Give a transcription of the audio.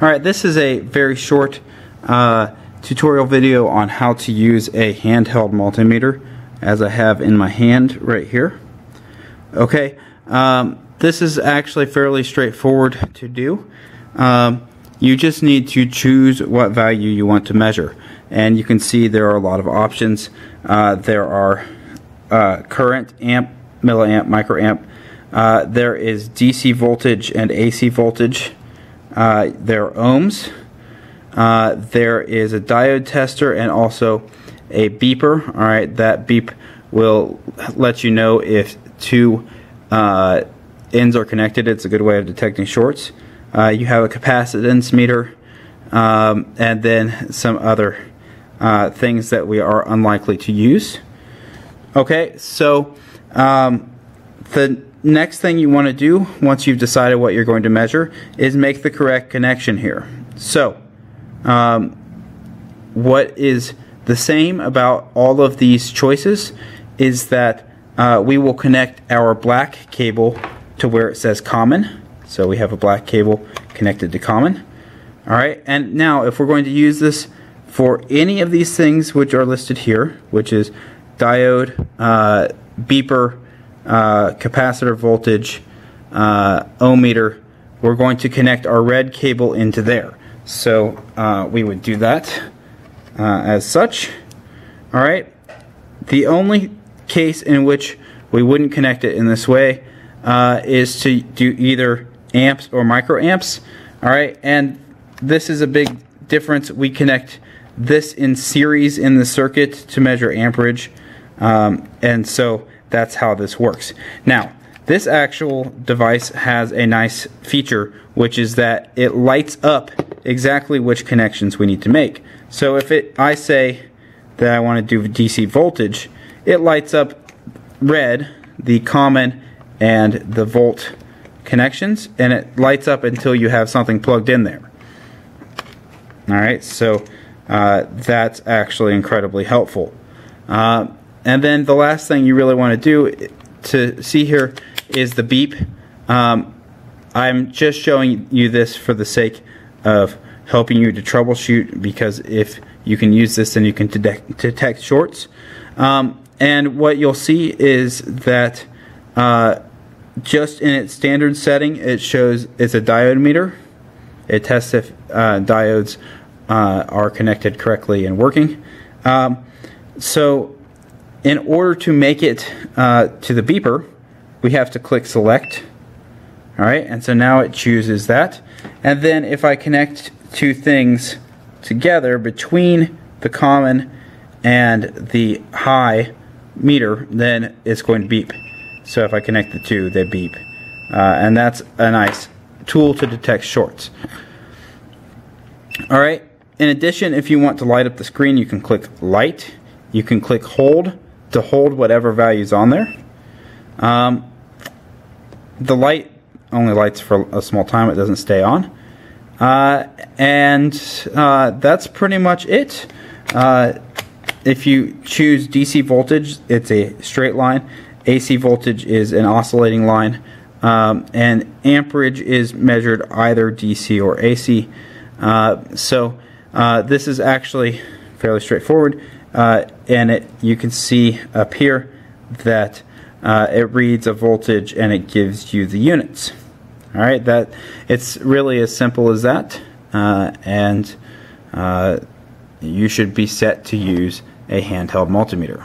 Alright, this is a very short tutorial video on how to use a handheld multimeter, as I have in my hand right here. Okay, this is actually fairly straightforward to do. You just need to choose what value you want to measure, and you can see there are a lot of options. There are current, amp, milliamp, microamp. There is DC voltage and AC voltage. There are ohms. There is a diode tester and also a beeper. All right, that beep will let you know if two ends are connected. It's a good way of detecting shorts. You have a capacitance meter, and then some other things that we are unlikely to use. Okay, so the next thing you want to do, once you've decided what you're going to measure, is make the correct connection here. So, what is the same about all of these choices is that we will connect our black cable to where it says common. So we have a black cable connected to common. Alright, and now if we're going to use this for any of these things which are listed here, which is diode, beeper, capacitor voltage, ohmmeter, we're going to connect our red cable into there. So we would do that as such. Alright, the only case in which we wouldn't connect it in this way is to do either amps or microamps. Alright, and this is a big difference. We connect this in series in the circuit to measure amperage, and so that's how this works. Now, this actual device has a nice feature, which is that it lights up exactly which connections we need to make. So if I say that I want to do DC voltage, it lights up red, the common, and the volt connections, and it lights up until you have something plugged in there. Alright, so that's actually incredibly helpful. And then the last thing you really want to do to see here is the beep. I'm just showing you this for the sake of helping you to troubleshoot, because if you can use this, then you can detect shorts. And what you'll see is that just in its standard setting, it shows it's a diode meter. It tests if diodes are connected correctly and working. So in order to make it to the beeper, we have to click select. Alright, and so now it chooses that. And then if I connect two things together between the common and the high meter, then it's going to beep. So if I connect the two, they beep. And that's a nice tool to detect shorts. Alright, in addition, if you want to light up the screen, you can click light. You can click hold to hold whatever value's on there. The light only lights for a small time, it doesn't stay on. And that's pretty much it. If you choose DC voltage, it's a straight line. AC voltage is an oscillating line. And amperage is measured either DC or AC. So this is actually fairly straightforward. And you can see up here that it reads a voltage and it gives you the units. All right, that it's really as simple as that, and you should be set to use a handheld multimeter.